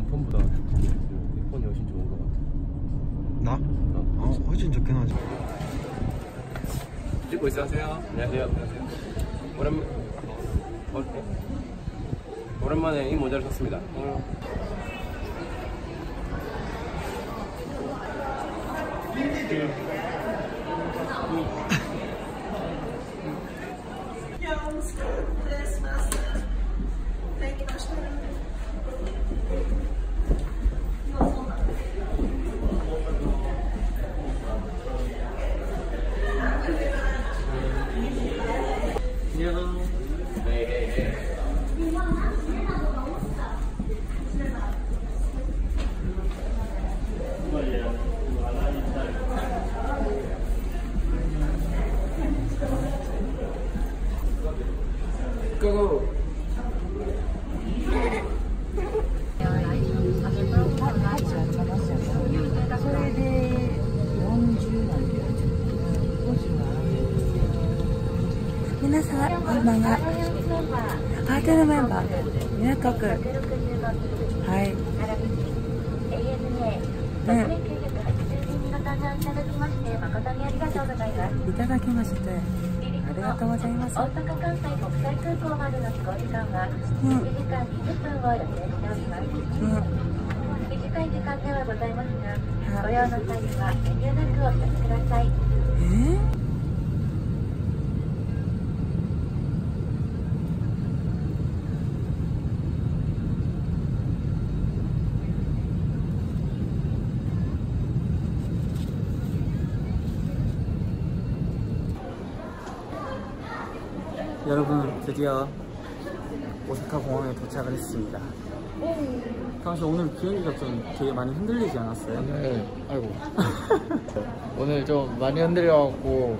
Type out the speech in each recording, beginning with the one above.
원펀보다 이번이 훨씬 좋은 것 같아. 나? 어, 훨씬 좋긴 하지. 찍고 있어 하세요. 안녕하세요. 안녕하세요. 오랜만에 이 모자를 샀습니다.大阪関西国際空港までの飛行時間は2時間20分ご予定しております。ご利用の際には遠慮なくお使いください。 여러분, 드디어 오사카 공항에 도착을 했습니다. 사실 오늘 비행기가 좀 되게 많이 흔들리지 않았어요? 네, 아이고. 오늘 좀 많이 흔들려갖고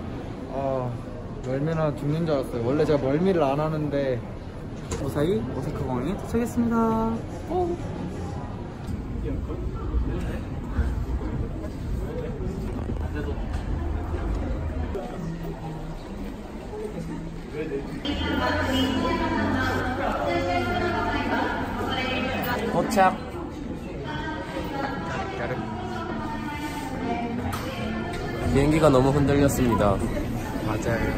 멀미나 죽는 줄 알았어요. 원래 제가 멀미를 안 하는데 무사히 오사카 공항에 도착했습니다. 도착. 비행기가 너무 흔들렸습니다. 맞아요.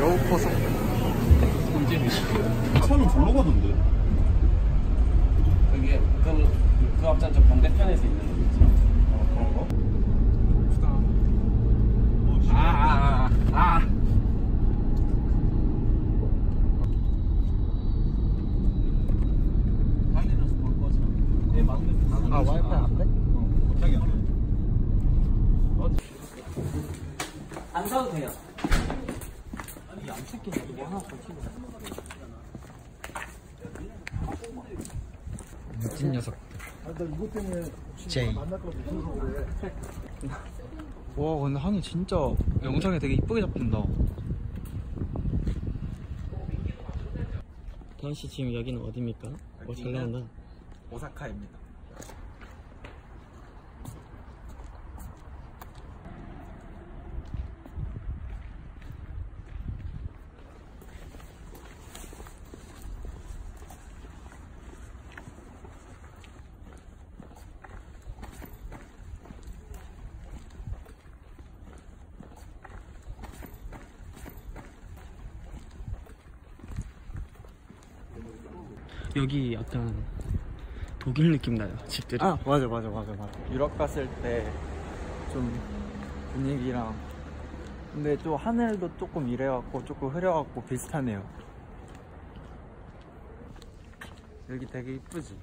여우 포석. 차는 절로 가던데. 그게 그 앞장 저 반대편에서 있는 거지. 그런 거? 예쁘다. 와이파이 안 돼? 갑자기 안 돼. 안 사도 돼요. 아니 양식기 이거 하나 더 찍어. 미친 녀석. 아, 나 이거 때문에 제이. 와, 근데 항이 진짜 영상에 되게 이쁘게 잡힌다. 다은 씨 지금 여기는 어디입니까? 어, 잘 나온다. 오사카입니다. 여기 약간 독일 느낌 나요, 집들이. 아, 맞아. 유럽 갔을 때 좀 분위기랑, 근데 또 하늘도 조금 이래갖고 조금 흐려갖고 비슷하네요. 여기 되게 이쁘지?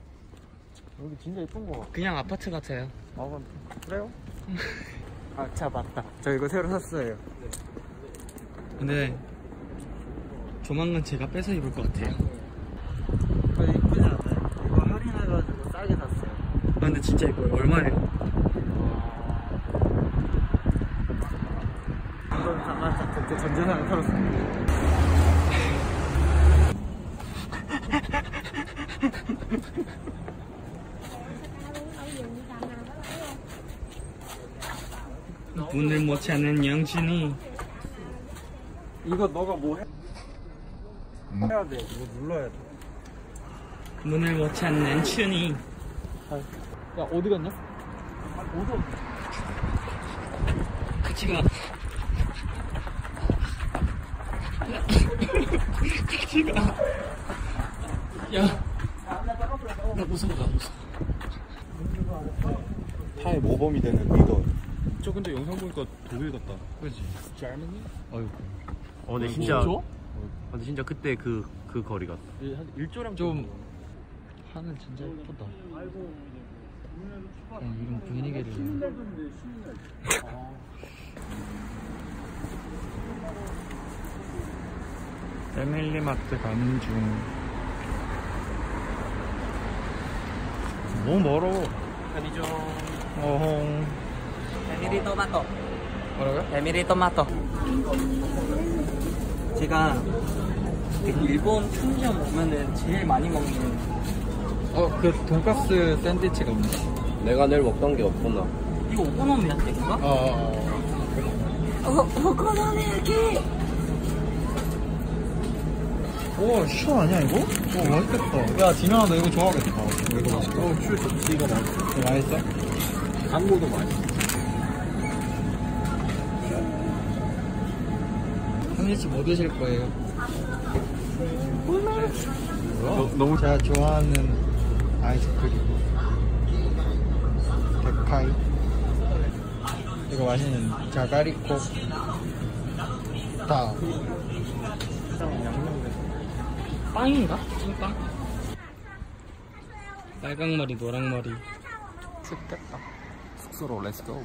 여기 진짜 이쁜 거 같아. 그냥 아파트 같아요. 아, 그래요? 아, 차 맞다. 저 이거 새로 샀어요. 근데 조만간 제가 뺏어 입을 것 같아요. 이거 이쁘지 않아요? 이거 할인해가지고 싸게 샀어요. 아, 근데 진짜 이뻐요. 얼마예요? 방금 잠깐 그때 전재산을 털었어요. 문을 못 찾는 영신이. 이거 너가 뭐 해야 돼. 이거 눌러야 돼. 문을 못 찾는 춘이. 야, 어디 갔냐? 같이 가. 같이 가. 야, 나 무서워, 나 무서워. 타의 모범이 되는 리더. 저 근데 영상 보니까 독일 같다. 그렇지. Germany? 아이고. 근데 진짜. 근데 진짜 그때 그 거리 같다. 한 1조랑 좀. 하늘 진짜 예쁘다. 이런 분위기를. 패밀리마트 가는 중. 너무 멀어. 편의점. 어홍. 패밀리 토마토. 뭐라고요? 패밀리 토마토. 제가 일본 편의점 오면은 제일 많이 먹는. 그 돈가스 샌드위치가 없네. 내가 내일 먹던 게 없구나. 이거 오코노미야끼인가? 오코노미야끼. 오, 슈 아니야 이거? 오, 맛있겠다. 야, 진현아 너 이거 좋아하겠다. 이거 맛있다. 슈 좋지. 이거 맛있어. 맛있어? 강고도 맛있어. 샌드위치 뭐 드실 거예요? 너무 제가 좋아하는 아이스크림 백파이. 이거 맛있는 자가리코 다 빵인가? 찐빵? 빨강머리 노랑머리 춥겠다. 숙소로 렛츠고.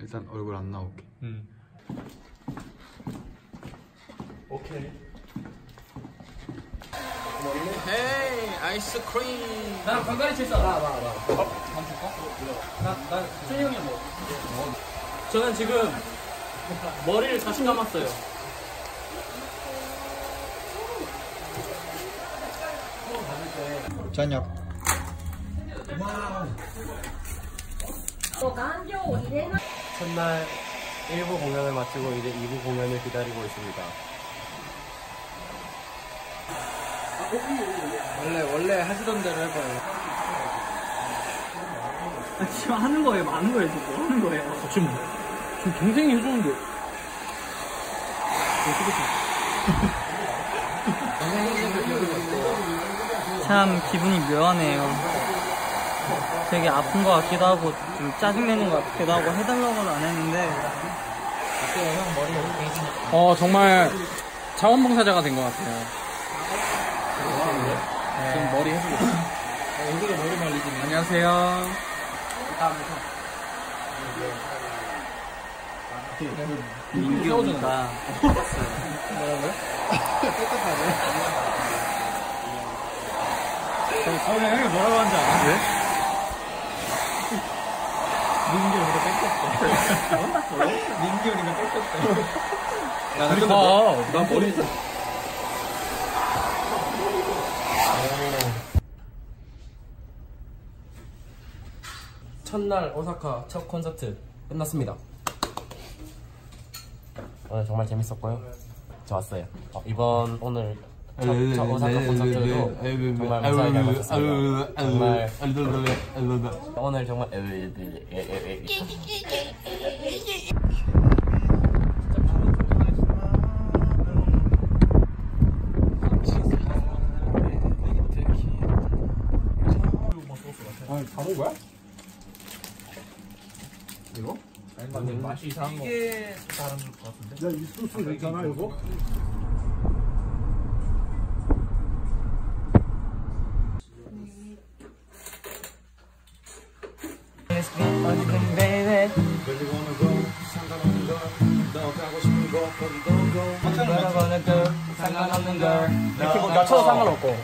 일단 얼굴 안 나오게. 오케이. 헤이 아이스크림. 나 간간히 칠사. 나. 밥 줄까? 나 춘이 형이 뭐? 저는 지금 머리를 다시 감았어요. 저녁. 와우. 첫날 1부 공연을 마치고 이제 2부 공연을 기다리고 있습니다. 원래 하시던 대로 해봐요. 지금 하는 거예요? 아는 거예요? 지금 하는 거예요? 지금 동생이 해주는데 참 기분이 묘하네요. 되게 아픈 것 같기도 하고 좀 짜증내는 것 같기도 하고 해달라고는 안 했는데 정말 자원봉사자가 된 것 같아요. 지금 머리 해주고 얼굴에 머리 말리지. 안녕하세요. 민규입니다. 뭐라고요? 저희 형이 뭐라고 하는지 아는데? 민규 우리가 뺏겼어. 민규 우리가 뺏겼어. 야, 근데 나 머리. 첫날 오사카 첫 콘서트 끝났습니다. 오늘 정말 재밌었고요. 좋았어요. 이번 오늘 첫 오사카 콘서트도 정말 감사하게 마쳤습니다. 정말 오늘 정말 다 먹은 거야? 이거? 아니 맛이 이상한 거. 이게 다른 것 같은데? 야, 이 소스 괜찮아 이거? I wanna go. 상관없는 걸 이렇게 뭐 낮춰도 상관없고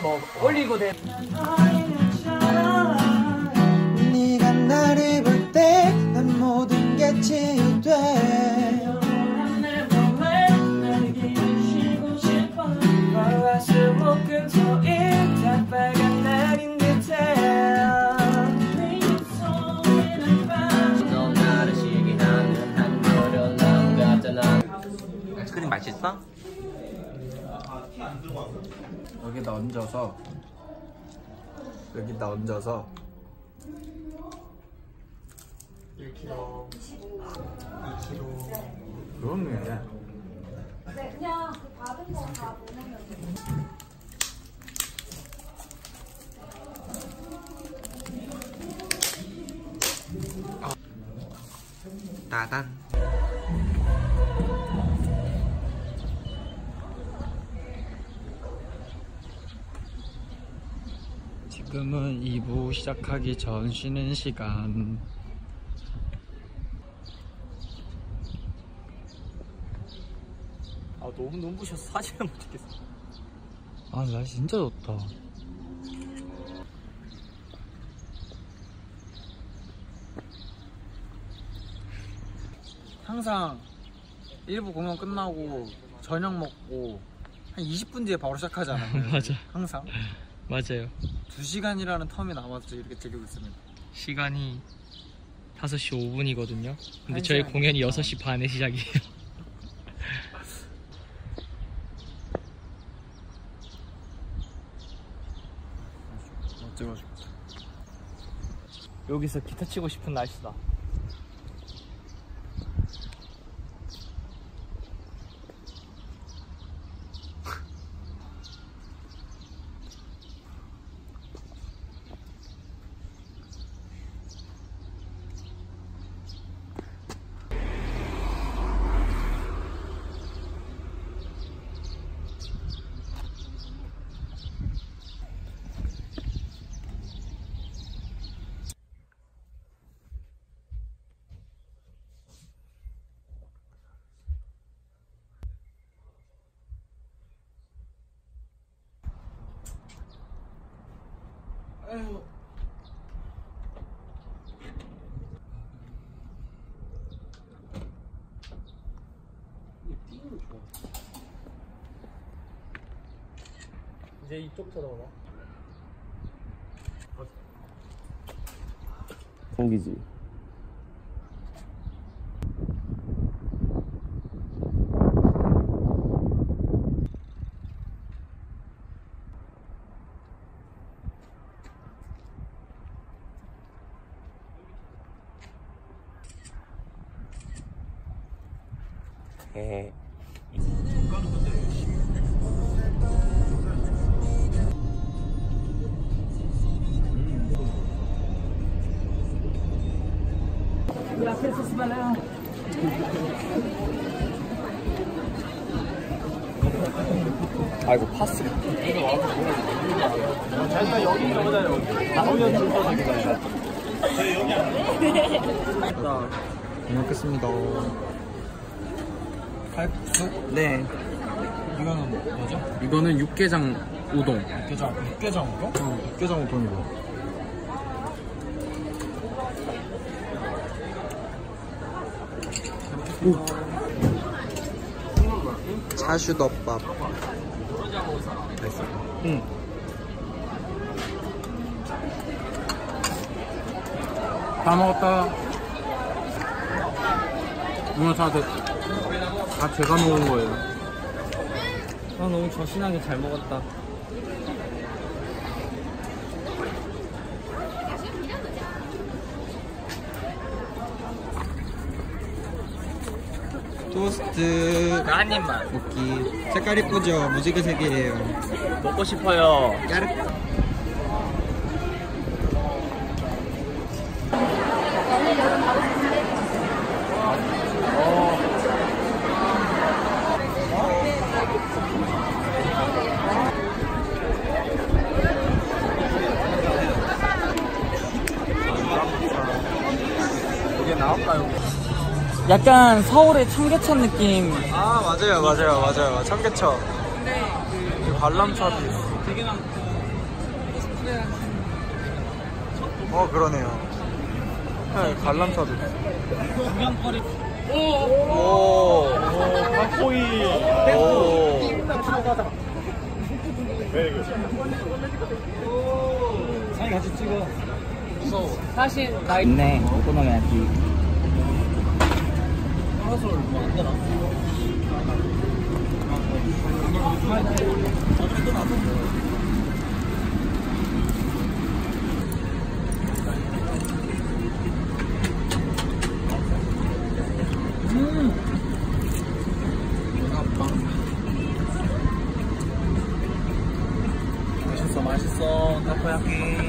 뭐 올리고 돼. 네가 나를 볼 때 난 모든 게 치유돼. 너란 내 몸을 날기 쉬고 싶어. 화와 수목금 토일 다 빨간 날인 듯해. 아이스크림 맛있어? 여기다 얹어서 여기다 얹어서 1kg 2kg. 그렇네. 네, 그냥 그 받은 거 다 보내면 돼요. 따단. 지금은 2부 시작하기 전 쉬는 시간. 아 너무 눈부셔서 사진을 못 찍겠어. 아 날 진짜 좋다. 항상 1부 공연 끝나고 저녁 먹고 한 20분 뒤에 바로 시작하잖아. 맞아. 항상. 맞아요. 2시간이라는 텀이 남아서 이렇게 즐기고 있습니다. 시간이 5시 5분이거든요. 근데 저희 공연이 6시 반에 시작이에요. 멋져가지고. 여기서 기타 치고 싶은 날씨다. 아유. 이제 이쪽 쳐다봐. 성기지. 아이고 파스. 자기가 여기인가 보다. 잘 먹겠습니다. 칼국수? 네. 이거는 뭐죠? 이거는 육개장 우동. 육개장 우동? 응, 육개장 우동이고. 차슈덮밥. 맛있어. 응. 다 먹었다. 오늘 다 제가 먹은 거예요. 아 너무 저신하게 잘 먹었다. 토스트 한 입만 먹기. 색깔 이쁘죠? 무지개색이에요. 먹고 싶어요. 까르. 이게 나올까요? 야 약간 서울의 청계천 느낌. 아 맞아요 맞아요 맞아요 청계천. 네. 관람차도 있어. 되게 많고. 어 그러네요. 네, 관람차도 있어. 구경거리. 오. 박보이. 오. 왜 이거? 사진 같이 찍어. 무서워. 사실 나 있네. 오코노미야키. 맛있어 맛있어 타코야키.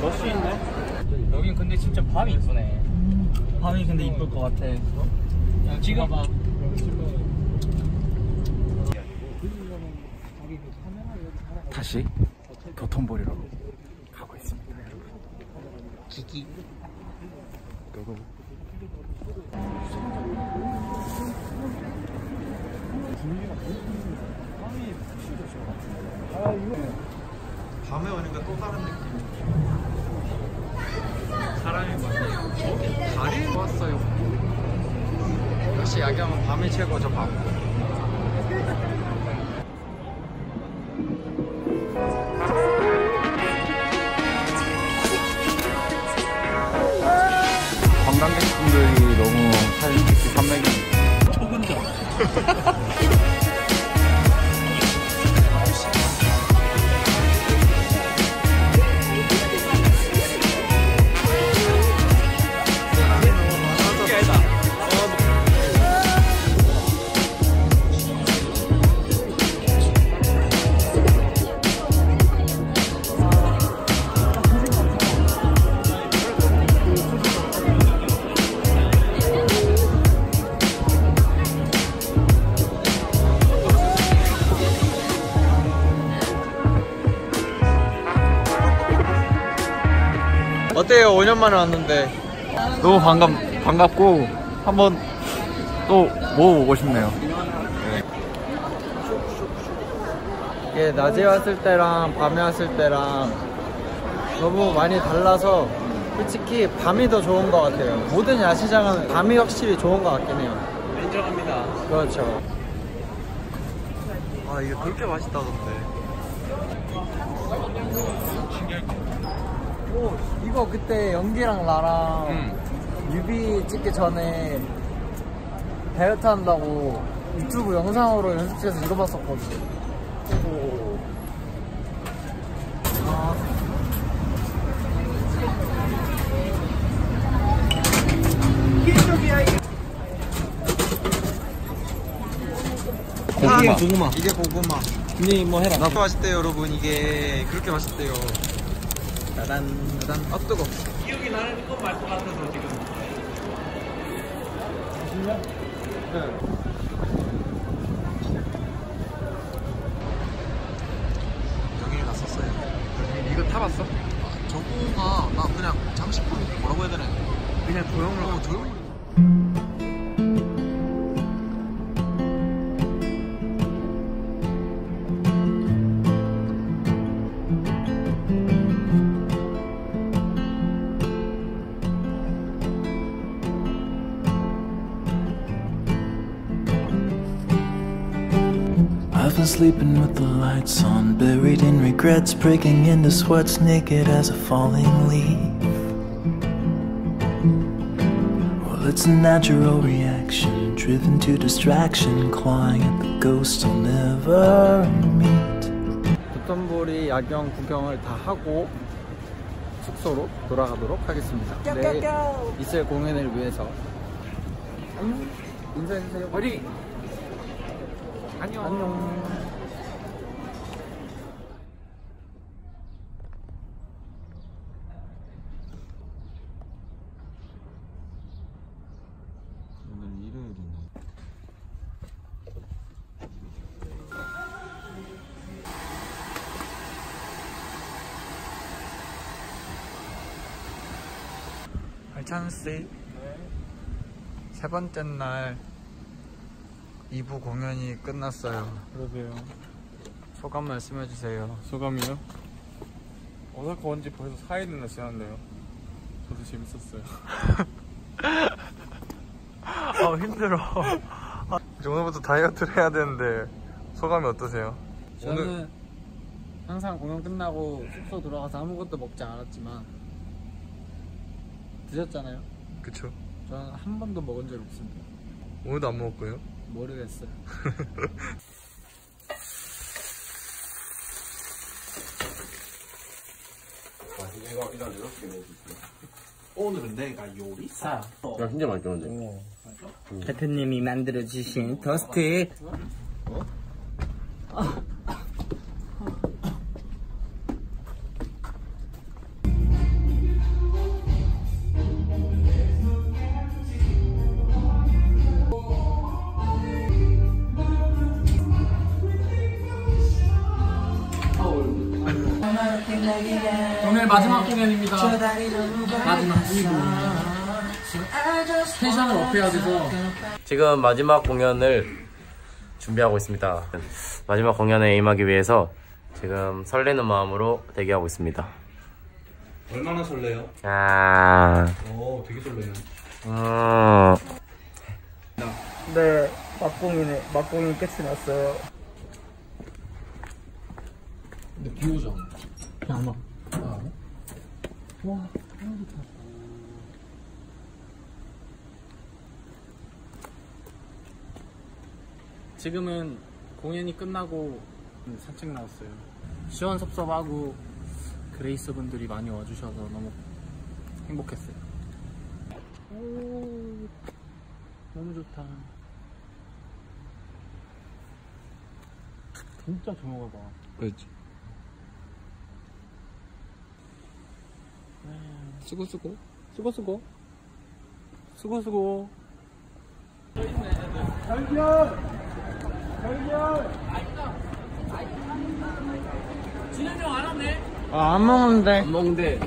몇 시인데? 여긴 근데 진짜 밤이 이쁘네. 밤이 근데 이쁠 것 같아. 야, 지금 봐. 다시 도톰보리로 가고 있습니다, 여러분. 기기. 고고. 아, 이거. 밤에 오니까 또 다른 느낌. 사람이 많네. 다리 좋았어요. 역시 야경은 밤이 최고죠, 밤. 관광객분들이 너무 사진 찍기 산맥이 초근적. 어때요? 5년 만에 왔는데 너무 반갑고 한번 또 모아보고 싶네요. 네. 이게 낮에 왔을 때랑 밤에 왔을 때랑 너무 많이 달라서 솔직히 밤이 더 좋은 것 같아요. 모든 야시장은 밤이 확실히 좋은 것 같긴 해요. 인정합니다. 그렇죠. 아 이게 그렇게 맛있다던데. 오, 이거 그때 연기랑 나랑 뮤비 찍기 전에 다이어트 한다고 유튜브 영상으로 연습실에서 읽어봤었거든. 오. 아. 고구마. 고구마. 이게 고구마. 네, 뭐 해라. 나도 맛있대요, 여러분. 이게 그렇게 맛있대요. 짜잔, 짜잔. 아, 뜨거. 기억이 나는 건 말 것 같아서 지금. 맛있냐? 네. 여기를 갔었어요. 이거 타봤어? 아, 저거가 나 그냥 장식품 뭐라고 해야 되나? 그냥 도형으로 도형. I've been sleeping with the lights on, buried in regrets, breaking into sweats, naked as a falling leaf. Well, it's a natural reaction, driven to distraction, clawing at the ghost I'll never meet. 도톰보리 야경 구경을 다 하고 숙소로 돌아가도록 하겠습니다. 내일 있을 공연을 위해서. 인사해주세요. 어디? 안녕. 안녕. 오늘 찬스. 세 번째 날 2부 공연이 끝났어요. 그러세요. 소감 말씀해주세요. 소감이요? 오사카 온 지 벌써 4일이나 지났네요. 저도 재밌었어요. 아 힘들어. 이제 오늘부터 다이어트를 해야 되는데 소감이 어떠세요? 저는 오늘... 항상 공연 끝나고 숙소 돌아가서 아무것도 먹지 않았지만 드셨잖아요? 그쵸. 저는 한 번도 먹은 적 없습니다. 오늘도 안 먹었고요? 모르겠어요. 이거 이렇게 먹어주세요. 오늘은 내가 요리사. 야 진짜 맛있었는데. 대표님이 만들어주신 토스트. 어? 오늘 마지막 공연입니다. 마지막 2부 텐션을 업해야 돼서 지금 마지막 공연을 준비하고 있습니다. 마지막 공연에 임하기 위해서 지금 설레는 마음으로 대기하고 있습니다. 얼마나 설레요? 오 되게 설레요. 네, 막공이 끝이 났어요. 근데 비 오잖아. 그냥 막 와, 너무 좋다. 지금은 공연이 끝나고 산책 나왔어요. 시원섭섭하고 그레이스 분들이 많이 와주셔서 너무 행복했어요. 오, 너무 좋다. 진짜 조용하다. 그렇지. 수고. 결결. 진현이 형 안 왔네. 아, 안 먹는데.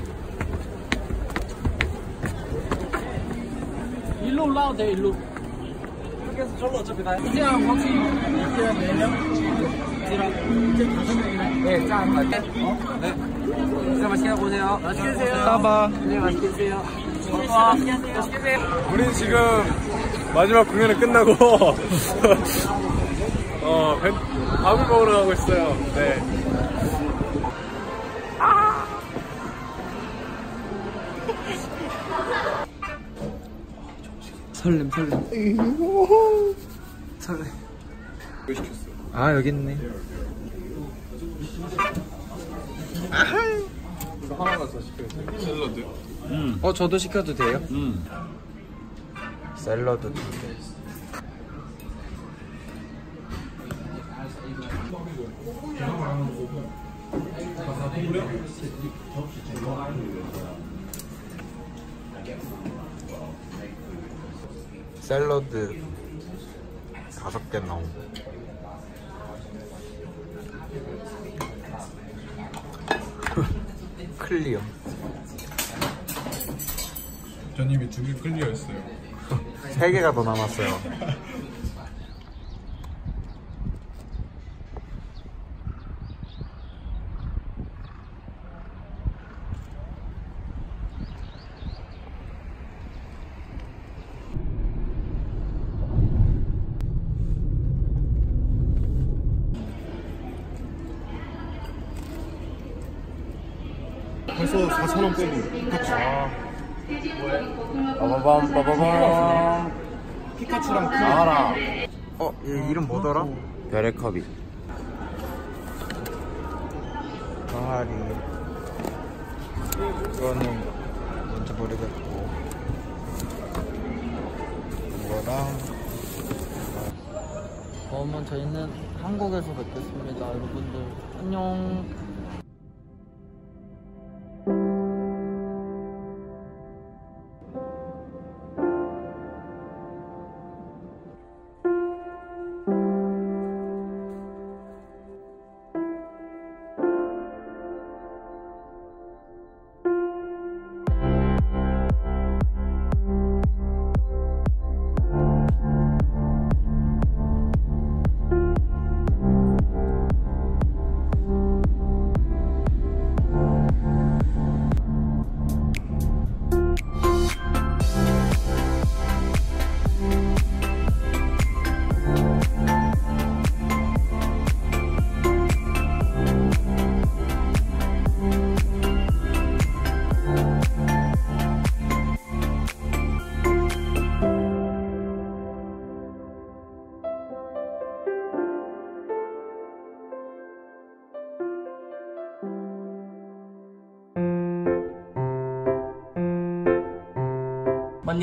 일로 올라와도 돼, 일로. 이렇게 해서 저로 어차피 다. 이제 같이 이제 4명. 이제 5명이네. 네, 짠 맞게. 네. 진짜 맛있게 하고 오세요. 맛있게 드세요. 따봐. 네, 맛있게 드세요. 맛있게 드세요. 우린 지금 마지막 공연이 끝나고 밥을 먹으러 가고 있어요. 네. 설렘. 왜 시켰어? 아, 여기 있네. 이거 하나만 더 시켜주세요. 샐러드? 저도 시켜도 돼요? 샐러드. 샐러드 5개 나오고 클리어. 전 이미 2개 클리어했어요. 3개가 더 남았어요. 벌써 4,000원 빼고. 피카츄. 빠바밤. 피카츄랑 큰. 알아. 얘 이름 뭐더라? 별의 컵이. 아리. 이거는 먼저 버리겠고. 이거랑. 그러면 저희는 한국에서 뵙겠습니다. 여러분들 안녕.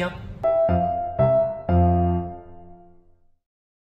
안녕.